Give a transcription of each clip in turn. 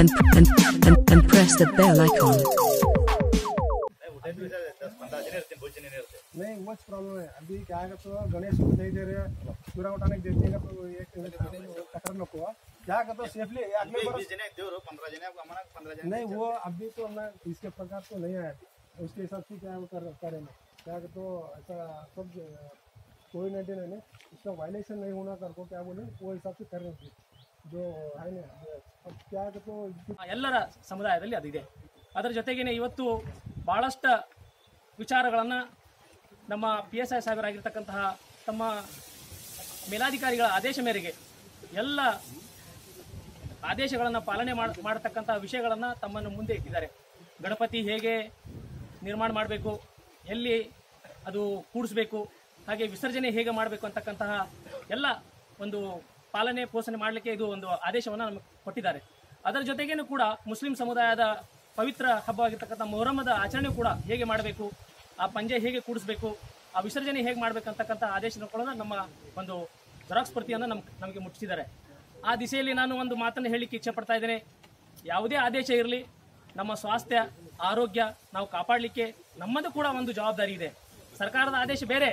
And press the bell icon. नहीं much problem है अभी क्या है तो गणेश को नहीं दे रहे हैं पूरा उठाने देते हैं तो एक खतर न को क्या करता सेफली अगले बार 20 जने देओ 15 जने आपको हमारा 15 जने नहीं वो अभी तो हमने इसके प्रकार तो नहीं आया उसके हिसाब से क्या वो करें क्या तो ऐसा सब कोई नहीं देना है इसका वायलेशन नहीं होना कर को क्या बोले वो हिसाब से कर रहे हैं जो है ना अब क्या तो ಎಲ್ಲರ ಸಮುದಾಯದಲ್ಲಿ ಅದು ಇದೆ ಅದರ ಜೊತೆಗೇನೇ ಇವತ್ತು ಬಹಳಷ್ಟು ವಿಚಾರಗಳನ್ನು ನಮ್ಮ PSI ಸಾಹೇಬರಾಗಿರತಕ್ಕಂತಹ ತಮ್ಮ ಮೇಲಾಧಿಕಾರಿಗಳ ಆದೇಶ ಮೇರೆಗೆ ಎಲ್ಲ ಆದೇಶಗಳನ್ನು ಪಾಲನೆ ಮಾಡತಕ್ಕಂತಹ ವಿಷಯಗಳನ್ನು ತಮ್ಮನ್ನು ಮುಂದೆ ಇಟ್ಟಿದ್ದಾರೆ ಗಣಪತಿ ಹೇಗೆ ನಿರ್ಮಾಣ ಮಾಡಬೇಕು ಎಲ್ಲಿ ಅದು ಕೂಡಿಸಬೇಕು ಹಾಗೆ ವಿಸರ್ಜನೆ ಹೇಗೆ ಮಾಡಬೇಕು ಅಂತಕ್ಕಂತಹ ಎಲ್ಲ ಒಂದು ಪಾಲನೆ ಪೋಷಣೆ ಮಾಡಲಿಕ್ಕೆ ಇದು ಒಂದು ಆದೇಶವನ್ನು ನಮಗೆ ಕೊಟ್ಟಿದ್ದಾರೆ ಅದರ ಜೊತೆಗೇನೂ ಕೂಡ ಮುಸ್ಲಿಂ ಸಮುದಾಯದ ಪವಿತ್ರ ಹಬ್ಬವಾಗಿರತಕ್ಕಂತ ಮೊಹರಮದ ಆಚರಣೆ ಕೂಡ ಹೇಗೆ ಮಾಡಬೇಕು ಆ ಪಂಜೆ ಹೇಗೆ ಕೂಡಿಸಬೇಕು ಆ ವಿಸರ್ಜನೆ ಹೇಗೆ ಮಾಡಬೇಕು ಅಂತಕ್ಕಂತ ಆದೇಶನಗಳನ್ನು ನಮ್ಮ ಒಂದು ಜರಾಕ್ಸ್ ಪ್ರತಿಯನ್ನು ನಮಗೆ ಮುಟ್ಟಿಸಿದ್ದಾರೆ ಆ ದಿಸೆಯಲ್ಲಿ ನಾನು ಒಂದು ಮಾತನ್ನ ಹೇಳಲಿಕ್ಕೆ ಇಚ್ಛೆ ಪಡ್ತಾ ಇದ್ದೇನೆ ಯಾವುದೇ ಆದೇಶ ಇರಲಿ ನಮ್ಮ ಸ್ವಾಸ್ಥ್ಯ ಆರೋಗ್ಯ ನಾವು ಕಾಪಾಡಲಿಕ್ಕೆ ನಮ್ಮದು ಕೂಡ ಒಂದು ಜವಾಬ್ದಾರಿ ಇದೆ ಸರ್ಕಾರದ ಆದೇಶ ಬೇರೆ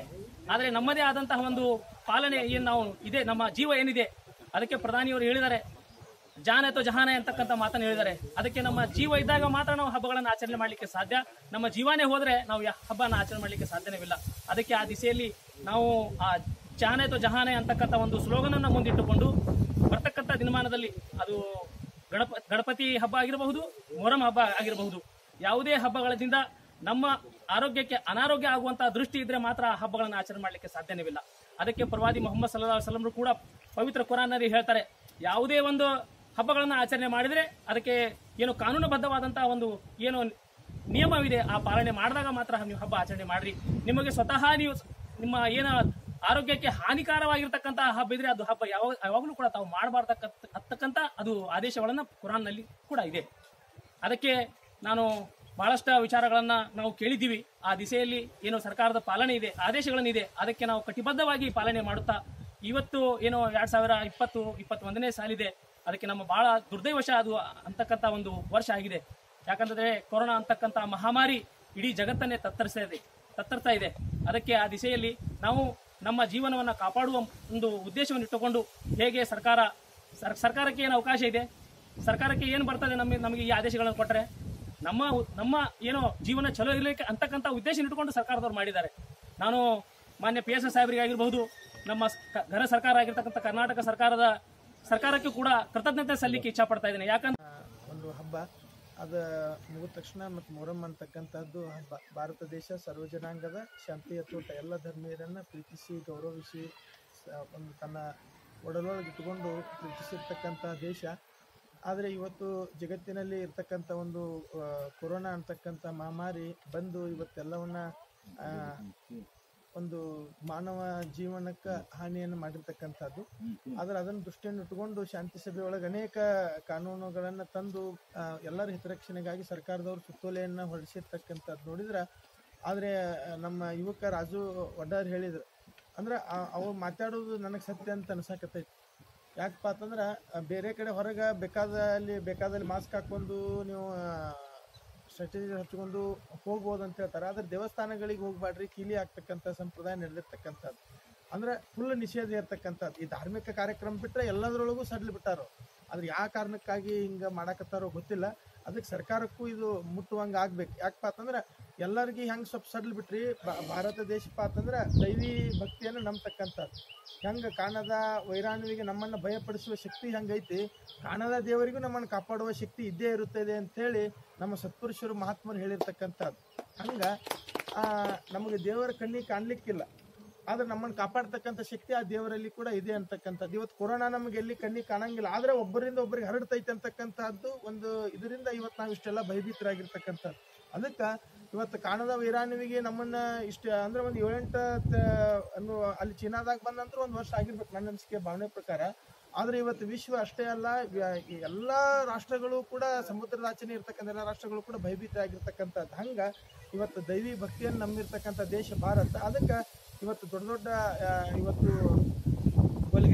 ಆದರೆ ನಮ್ಮದೇ ಆದಂತ ಒಂದು ಪಾಲನೆ ಏನು ನಾವು ಇದೆ ನಮ್ಮ ಜೀವ ಏನಿದೆ ಅದಕ್ಕೆ ಪ್ರಧಾನಿಯವರು ಹೇಳಿದ್ದಾರೆ ಜಾನ್ ಅಥವಾ ಜಹಾನ ಅಂತಕ್ಕಂತ ಮಾತನ್ನು ಹೇಳಿದ್ದಾರೆ ಅದಕ್ಕೆ ನಮ್ಮ ಜೀವ ಇದ್ದಾಗ ಮಾತ್ರ ನಾವು ಹಬ್ಬಗಳನ್ನು ಆಚರಣೆ ಮಾಡಲಿಕ್ಕೆ ಸಾಧ್ಯ ನಮ್ಮ ಜೀವನೇ ಹೋದರೆ ನಾವು ಹಬ್ಬನ ಆಚರಣೆ ಮಾಡಲಿಕ್ಕೆ ಸಾಧ್ಯವಿಲ್ಲ ಅದಕ್ಕೆ ಆ ದಿಸೆಯಲ್ಲಿ ನಾವು ಆ ಜಾನ್ ಅಥವಾ ಜಹಾನ ಅಂತಕ್ಕಂತ ಒಂದು ಸ್ಲೋಗನ್ ಅನ್ನು ಮುಂದಿಟ್ಟುಕೊಂಡು ಬರ್ತಕ್ಕಂತ ದಿನಮಾನದಲ್ಲಿ ಅದು ಗಣಪತಿ ಹಬ್ಬ ಆಗಿರಬಹುದು ಮೊಹರಂ ಹಬ್ಬ ಆಗಿರಬಹುದು ಯಾವುದೇ ಹಬ್ಬಗಳಿಂದ ನಮ್ಮ ಆರೋಗ್ಯಕ್ಕೆ ಅನಾರೋಗ್ಯ ಆಗುವಂತಹ ದೃಷ್ಟಿ ಇದ್ರೆ ಮಾತ್ರ ಆ ಹಬ್ಬಗಳನ್ನು ಆಚರಣೆ ಮಾಡಲಿಕ್ಕೆ ಸಾಧ್ಯವಿಲ್ಲ ಅದಕ್ಕೆ ಪ್ರವಾದಿ ಮೊಹಮ್ಮದ್ ಸಲ್ಲಲ್ಲಾಹು ಅಲೈಹಿ ವಸಲ್ಲಂ ಕೂಡ ಪವಿತ್ರ ಕುರಾನ್ನಲ್ಲಿ ಹೇಳ್ತಾರೆ ಯಾವುದೇ ಒಂದು ಹಬ್ಬಗಳನ್ನು ಆಚರಣೆ ಮಾಡಿದರೆ ಅದಕ್ಕೆ ಏನು ಕಾನೂನುಬದ್ಧವಾದಂತಹ ಒಂದು ಏನು ನಿಯಮವಿದೆ ಆ ಪಾಲನೆ ಮಾಡಿದಾಗ ಮಾತ್ರ ನೀವು ಹಬ್ಬ ಆಚರಣೆ ಮಾಡಿರಿ ನಿಮಗೆ ಸ್ವತಃ ನೀವು ನಿಮ್ಮ ಏನು ಆರೋಗ್ಯಕ್ಕೆ ಹಾನಿಕಾರವಾಗಿರತಕ್ಕಂತಹ ಹಬ್ಬ ಇದ್ರೆ ಅದು ಹಬ್ಬ ಯಾವಾಗಲೂ ಕೂಡ ತಾವು ಮಾಡಬಾರತಕ್ಕಂತ ಅದು ಆದೇಶಗಳನ್ನು ಕುರಾನ್ನಲ್ಲಿ ಕೂಡ ಇದೆ ಅದಕ್ಕೆ ನಾನು ಬಹಳಷ್ಟು ವಿಚಾರಗಳನ್ನು ನಾವು ಕೇಳಿದ್ದೀವಿ ಆ ದಿಸೆಯಲ್ಲಿ ಏನು ಸರ್ಕಾರದ ಪಾಲನೆ ಇದೆ ಆದೇಶಗಳನ್ನಿದೆ ಅದಕ್ಕೆ ನಾವು ಕಟಿಬದ್ಧವಾಗಿ ಪಾಲನೆ ಮಾಡುತ್ತಾ ಇವತ್ತು ಏನು 2020-21ನೇ ಸಾಲಿದೆ ಅದಕ್ಕೆ ನಮ್ಮ ಬಹಳ ದುರ್ದೈವಶ ಅದು ಅಂತಕ್ಕಂಥ ಒಂದು ವರ್ಷ ಆಗಿದೆ ಯಾಕಂತಂದ್ರೆ ಕೊರೋನಾ ಅಂತಕ್ಕಂಥ ಮಹಾಮಾರಿ ಇಡೀ ಜಗತ್ತನ್ನೇ ತತ್ತರಿಸ್ತಾ ಇದೆ ಅದಕ್ಕೆ ಆ ದಿಸೆಯಲ್ಲಿ ನಾವು ನಮ್ಮ ಜೀವನವನ್ನು ಕಾಪಾಡುವ ಒಂದು ಉದ್ದೇಶವನ್ನು ಇಟ್ಟುಕೊಂಡು ಹೇಗೆ ಸರ್ಕಾರಕ್ಕೆ ಏನು ಅವಕಾಶ ಇದೆ ಸರ್ಕಾರಕ್ಕೆ ಏನು ಬರ್ತದೆ ನಮಗೆ ಈ ಆದೇಶಗಳನ್ನು ಕೊಟ್ಟರೆ ನಮ್ಮ ಏನೋ ಜೀವನ ಚಲೋ ಇರಲಿಕ್ಕೆ ಅಂತಕ್ಕಂಥ ಉದ್ದೇಶ ಇಟ್ಟುಕೊಂಡು ಸರ್ಕಾರದವ್ರು ಮಾಡಿದ್ದಾರೆ ನಾನು ಮಾನ್ಯ PSI ಸಾಹೇಬರಿಗಾಗಿರ್ಬಹುದು ನಮ್ಮ ಘನ ಸರ್ಕಾರ ಆಗಿರ್ತಕ್ಕಂಥ ಕರ್ನಾಟಕ ಸರ್ಕಾರದ ಸರ್ಕಾರಕ್ಕೆ ಕೂಡ ಕೃತಜ್ಞತೆ ಸಲ್ಲಿಕೆ ಇಚ್ಛಾ ಪಡ್ತಾ ಇದ್ದೇನೆ ಯಾಕಂದ್ರೆ ಒಂದು ಹಬ್ಬ ಅದು ಮುಗಿದ ತಕ್ಷಣ ಮತ್ತು ಮೊಹರಂ ಅಂತಕ್ಕಂಥದ್ದು ಹಬ್ಬ ಭಾರತ ದೇಶ ಸರ್ವಜನಾಂಗದ ಶಾಂತಿಯ ತೋಟ ಎಲ್ಲ ಧರ್ಮೀಯರನ್ನು ಪ್ರೀತಿಸಿ ಗೌರವಿಸಿ ಒಂದು ತನ್ನ ಒಡಲೊಳಗೆ ಇಟ್ಟುಕೊಂಡು ಪ್ರೀತಿಸಿರ್ತಕ್ಕಂಥ ದೇಶ ಆದರೆ ಇವತ್ತು ಜಗತ್ತಿನಲ್ಲಿ ಇರ್ತಕ್ಕಂಥ ಒಂದು ಕೊರೋನಾ ಅಂತಕ್ಕಂಥ ಮಹಾಮಾರಿ ಬಂದು ಇವತ್ತೆಲ್ಲವನ್ನ ಒಂದು ಮಾನವ ಜೀವನಕ್ಕೆ ಹಾನಿಯನ್ನು ಮಾಡಿರ್ತಕ್ಕಂಥದ್ದು ಆದರೆ ಅದನ್ನು ದೃಷ್ಟಿಯನ್ನು ಇಟ್ಟುಕೊಂಡು ಶಾಂತಿ ಸಭೆಯೊಳಗೆ ಅನೇಕ ಕಾನೂನುಗಳನ್ನು ತಂದು ಎಲ್ಲರ ಹಿತರಕ್ಷಣೆಗಾಗಿ ಸರ್ಕಾರದವರು ಸುತ್ತೋಲೆಯನ್ನು ಹೊರಡಿಸಿರ್ತಕ್ಕಂಥದ್ದು ನೋಡಿದ್ರೆ ಆದರೆ ನಮ್ಮ ಯುವಕ ರಾಜು ಒಡ್ಡಾರ್ ಹೇಳಿದ್ರು ಅಂದ್ರೆ ಅವ್ರು ಮಾತಾಡೋದು ನನಗೆ ಸತ್ಯ ಅಂತ ಅನ್ಸಕತ್ತೈತಿ ಯಾಕಪ್ಪ ಅಂತಂದ್ರೆ ಬೇರೆ ಕಡೆ ಹೊರಗೆ ಬೇಕಾದಲ್ಲಿ ಮಾಸ್ಕ್ ಹಾಕ್ಕೊಂಡು ನೀವು ಸ್ಟ್ರಾಟಜಿ ಹಚ್ಕೊಂಡು ಹೋಗ್ಬೋದು ಅಂತ ಹೇಳ್ತಾರೆ ಆದರೆ ದೇವಸ್ಥಾನಗಳಿಗೆ ಹೋಗ್ಬಾಡ್ರಿ ಕೀಲಿ ಆಗ್ತಕ್ಕಂಥ ಸಂಪ್ರದಾಯ ನಡೆದಿರ್ತಕ್ಕಂಥದ್ದು ಅಂದರೆ ಫುಲ್ ನಿಷೇಧ ಇರ್ತಕ್ಕಂಥದ್ದು ಈ ಧಾರ್ಮಿಕ ಕಾರ್ಯಕ್ರಮ ಬಿಟ್ಟರೆ ಎಲ್ಲದರೊಳಗೂ ಸಡ್ಲಿ ಬಿಟ್ಟಾರೋ ಆದರೆ ಯಾವ ಕಾರಣಕ್ಕಾಗಿ ಹಿಂಗೆ ಮಾಡಕತ್ತಾರೋ ಗೊತ್ತಿಲ್ಲ ಅದಕ್ಕೆ ಸರ್ಕಾರಕ್ಕೂ ಇದು ಮುಟ್ಟುವಂಗೆ ಆಗ್ಬೇಕು ಯಾಕಪ್ಪ ಅಂತಂದ್ರೆ ಎಲ್ಲರಿಗೆ ಹೆಂಗೆ ಸ್ವಲ್ಪ ಸಡ್ಲು ಬಿಟ್ರಿ ಭಾರತ ದೇಶಪ್ಪ ಅಂತಂದ್ರೆ ದೈವಿ ಭಕ್ತಿಯನ್ನು ನಂಬತಕ್ಕಂಥದ್ದು ಹೆಂಗೆ ಕಾಣದ ವೈರಾಣುವಿಗೆ ನಮ್ಮನ್ನು ಭಯಪಡಿಸುವ ಶಕ್ತಿ ಹೆಂಗೈತಿ ಕಾಣದ ದೇವರಿಗೂ ನಮ್ಮನ್ನು ಕಾಪಾಡುವ ಶಕ್ತಿ ಇದ್ದೇ ಇರುತ್ತದೆ ಅಂಥೇಳಿ ನಮ್ಮ ಸತ್ಪುರುಷರು ಮಹಾತ್ಮರು ಹೇಳಿರ್ತಕ್ಕಂಥದ್ದು ಹಂಗೆ ನಮಗೆ ದೇವರ ಕಣ್ಣಿಗೆ ಕಾಣಲಿಕ್ಕಿಲ್ಲ ಆದರೆ ನಮ್ಮನ್ನು ಕಾಪಾಡ್ತಕ್ಕಂಥ ಶಕ್ತಿ ಆ ದೇವರಲ್ಲಿ ಕೂಡ ಇದೆ ಅಂತಕ್ಕಂಥದ್ದು ಇವತ್ತು ಕೊರೋನಾ ನಮಗೆ ಎಲ್ಲಿ ಕಣ್ಣಿಗೆ ಕಾಣಂಗಿಲ್ಲ ಆದರೆ ಒಬ್ಬರಿಂದ ಒಬ್ಬರಿಗೆ ಹರಡ್ತೈತೆ ಅಂತಕ್ಕಂಥದ್ದು ಒಂದು ಇದರಿಂದ ಇವತ್ತು ನಾವು ಇಷ್ಟೆಲ್ಲ ಭಯಭೀತರಾಗಿರ್ತಕ್ಕಂಥದ್ದು ಅದಕ್ಕೆ ಇವತ್ತು ಕಾಣದ ವೈರಾಣುವಿಗೆ ನಮ್ಮನ್ನು ಇಷ್ಟ ಅಂದರೆ ಒಂದು 7-8 ಅನ್ನೋ ಅಲ್ಲಿ ಚೀನಾದಾಗ ಬಂದಂತರೂ ಒಂದು ವರ್ಷ ಆಗಿರ್ಬೇಕು ನನ್ನ ಅನಿಸಿಕೆ ಭಾವನೆ ಪ್ರಕಾರ ಆದರೆ ಇವತ್ತು ವಿಶ್ವ ಅಷ್ಟೇ ಅಲ್ಲ ಎಲ್ಲ ರಾಷ್ಟ್ರಗಳು ಕೂಡ ಸಮುದ್ರದಾಚೆನೇ ಇರ್ತಕ್ಕಂಥ ಎಲ್ಲ ರಾಷ್ಟ್ರಗಳು ಕೂಡ ಭಯಭೀತ ಆಗಿರ್ತಕ್ಕಂಥದ್ದು ಹಂಗೆ ಇವತ್ತು ದೈವಿ ಭಕ್ತಿಯನ್ನು ನಂಬಿರ್ತಕ್ಕಂಥ ದೇಶ ಭಾರತ ಅದಕ್ಕೆ ಇವತ್ತು ದೊಡ್ಡ ಇವತ್ತು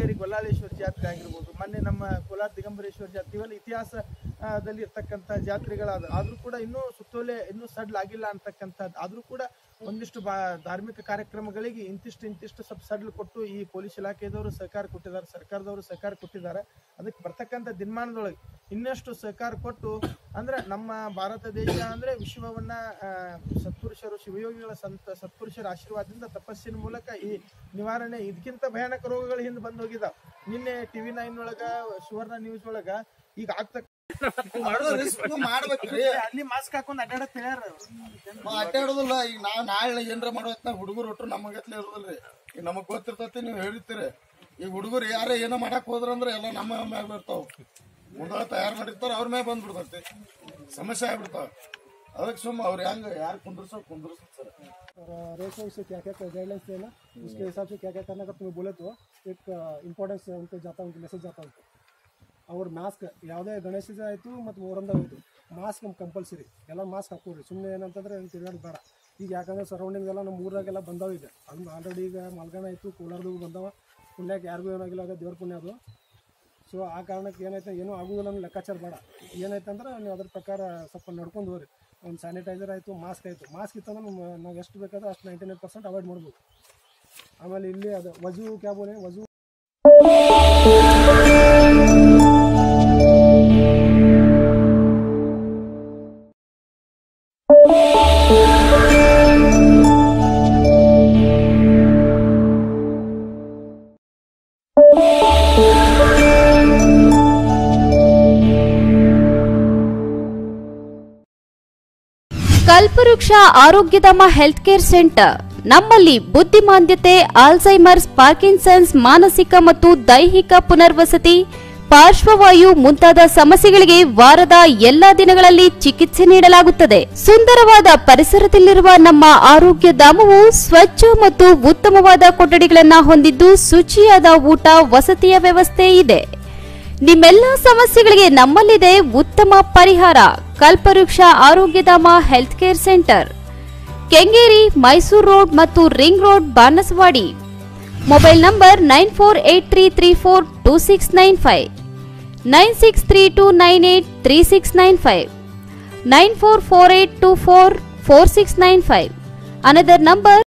ಶೃಂಗೇರಿ ಗೊಲ್ಲಾಳೇಶ್ವರ ಜಾತ್ರೆ ಆಗಿರಬಹುದು, ಮೊನ್ನೆ ನಮ್ಮ ಕೋಲಾರ ದಿಗಂಬರೇಶ್ವರ ಜಾತ್ರೆ, ಇವೆಲ್ಲ ಇತಿಹಾಸದಲ್ಲಿ ಇರ್ತಕ್ಕಂಥ ಜಾತ್ರೆಗಳಾದ ಆದರೂ ಕೂಡ ಇನ್ನೂ ಸುತ್ತೋಲೆ ಇನ್ನೂ ಸಡ್ಲಾಗಿಲ್ಲ ಅಂತಕ್ಕಂಥದ್ದು. ಆದರೂ ಕೂಡ ಒಂದಿಷ್ಟು ಧಾರ್ಮಿಕ ಕಾರ್ಯಕ್ರಮಗಳಿಗೆ ಇಂತಿಷ್ಟು ಸ್ವಲ್ಪ ಸಡ್ಲು ಕೊಟ್ಟು ಈ ಪೊಲೀಸ್ ಇಲಾಖೆಯವರು ಸಹಕಾರ ಕೊಟ್ಟಿದ್ದಾರೆ, ಸರ್ಕಾರದವರು ಸಹಕಾರ ಕೊಟ್ಟಿದ್ದಾರೆ. ಅದಕ್ಕೆ ಬರ್ತಕ್ಕಂಥ ದಿನಮಾನದೊಳಗೆ ಇನ್ನಷ್ಟು ಸಹಕಾರ ಕೊಟ್ಟು ಅಂದ್ರೆ ನಮ್ಮ ಭಾರತ ದೇಶ ಅಂದ್ರೆ ವಿಶ್ವವನ್ನ ಸತ್ಪುರುಷರು ಶಿವಯೋಗಿಗಳ ಸತ್ಪುರುಷರ ಆಶೀರ್ವಾದದಿಂದ ತಪಸ್ಸಿನ ಮೂಲಕ ಈ ನಿವಾರಣೆ. ಇದಕ್ಕಿಂತ ಭಯಾನಕ ರೋಗಗಳು ಹಿಂದೆ ಬಂದು ಹೋಗಿದಾವೆ. ನಿನ್ನೆ TV9 ಒಳಗ ಸುವರ್ಣ ನ್ಯೂಸ್ ಒಳಗ ಈಗ ಆಗ್ತಕ್ಕ ಅಲ್ಲಿ ಮಾಸ್ಕ್ ಹಾಕೊಂಡ್ ಅಡ್ಡಾಡೋದಿಲ್ಲ. ಈಗ ನಾಳೆ ಏನ್ರ ಮಾಡೋತ್ನ ಹುಡುಗರು ಒಟ್ಟರು ನಮಗತ್ಲೆ ಇರೋದಿಲ್ರಿ. ಈಗ ನಮಗ್ ಗೊತ್ತಿರ್ತತಿ, ನೀವ್ ಹೇಳಿರ್ತೀರಿ. ಈಗ ಹುಡುಗರು ಯಾರೇ ಏನೋ ಮಾಡಕ್ ಹೋದ್ರಂದ್ರೆ ಎಲ್ಲ ನಮ್ಮ ಮ್ಯಾಗ ಬರ್ತಾವ್, ಮುಂದಾಗ ತಯಾರು ಮಾಡಿರ್ತಾರ, ಅವ್ರ ಮ್ಯಾಗ ಬಂದ್ಬಿಡ್ತತಿ, ಸಮಸ್ಯೆ ಆಗ್ಬಿಡ್ತಾವ. ಅದಕ್ಕೆ ಸುಮ್ಮ ಅವ್ರು ಹೆಂಗ ಯಾರು ಕುಂದ್ರಸೋ ಸರ್. रेसों से क्या क्या गाइडलाइंस देना, उसके हिसाब से क्या क्या करना अगर तुम्हें बोले तो एक इंपॉर्टेंस उनको जाता, उनके मैसेज जाता उनको. और मास्क ಯಾವುದೇ ಗಣೇಶದ ಆಯಿತು ಮತ್ತು ಮೊಹರಂದ ಆಯಿತು ಮಾಸ್ಕ್ ಕಂಪಲ್ಸರಿ, ಎಲ್ಲ ಮಾಸ್ಕ್ ಹಾಕೋರಿ. ಸುಮ್ಮನೆ ಏನಂತಂದರೆ ತಿರ್ಗಾಡೋದು ಬೇಡ. ಈಗ ಯಾಕಂದರೆ ಸರೌಂಡಿಂಗ್ ಎಲ್ಲ ನಮ್ಮ ಊರಾಗೆಲ್ಲ ಬಂದಾವ. ಈಗ ಅದು ಆಲ್ರೆಡಿ ಈಗ ಮಲ್ಗಾಣ ಆಯಿತು, ಕೋಲಾರದೂ ಬಂದಾವ. ಪುಣ್ಯಕ್ಕೆ ಯಾರಿಗೂ ಏನಾಗಿಲ್ಲ, ಅದು ದೇವ್ರ ಪುಣ್ಯ ಅದು. ಸೊ ಆ ಕಾರಣಕ್ಕೆ ಏನಾಯ್ತು, ಏನೂ ಆಗೋದಿಲ್ಲ ಅನ್ನೋ ಲೆಕ್ಕಾಚಾರ ಬೇಡ. ಏನಾಯ್ತಂದ್ರೆ ನೀವು ಅದ್ರ ಪ್ರಕಾರ ಸ್ವಲ್ಪ ನಡ್ಕೊಂಡು ಹೋಗ್ರಿ. ಒಂದು ಸ್ಯಾನಿಟೈಸರ್ ಆಯಿತು, ಮಾಸ್ಕ್ ಆಯಿತು. ಮಾಸ್ಕ್ ಇತ್ತಂದ್ರೆ ನಾವು ಎಷ್ಟು ಬೇಕಾದ್ರೆ ಅಷ್ಟು 99% ಅವಾಯ್ಡ್ ಮಾಡ್ಬೋದು. ಆಮೇಲೆ ಇಲ್ಲಿ ಅದು ವಜು ಕ್ಯಾಬೋಲೆ ವಜು ಕಲ್ಪವೃಕ್ಷ ಆರೋಗ್ಯಧಾಮ ಹೆಲ್ತ್ ಕೇರ್ ಸೆಂಟರ್. ನಮ್ಮಲ್ಲಿ ಬುದ್ಧಿಮಾಂದ್ಯತೆ, ಆಲ್ಝೈಮರ್ಸ್, ಪಾರ್ಕಿನ್ಸನ್ಸ್, ಮಾನಸಿಕ ಮತ್ತು ದೈಹಿಕ ಪುನರ್ವಸತಿ, ಪಾರ್ಶ್ವವಾಯು ಮುಂತಾದ ಸಮಸ್ಯೆಗಳಿಗೆ ವಾರದ ಎಲ್ಲಾ ದಿನಗಳಲ್ಲಿ ಚಿಕಿತ್ಸೆ ನೀಡಲಾಗುತ್ತದೆ. ಸುಂದರವಾದ ಪರಿಸರದಲ್ಲಿರುವ ನಮ್ಮ ಆರೋಗ್ಯಧಾಮವು ಸ್ವಚ್ಛ ಮತ್ತು ಉತ್ತಮವಾದ ಕೊಠಡಿಗಳನ್ನು ಹೊಂದಿದ್ದು ಶುಚಿಯಾದ ಊಟ, ವಸತಿಯ ವ್ಯವಸ್ಥೆ ಇದೆ. ನಿಮ್ಮೆಲ್ಲ ಸಮಸ್ಯೆಗಳಿಗೆ ನಮ್ಮಲ್ಲಿದೆ ಉತ್ತಮ ಪರಿಹಾರ. Kalpavriksha Arogyadhama health care centre, Kengeri, Mysuru road ಮತ್ತು ring road, Banaswadi. Mobile number 9483342695, 9632983695, 9448244695. Another number